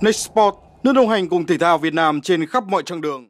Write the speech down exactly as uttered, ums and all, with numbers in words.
Next Sport, nước đồng hành cùng thể thao Việt Nam trên khắp mọi chặng đường.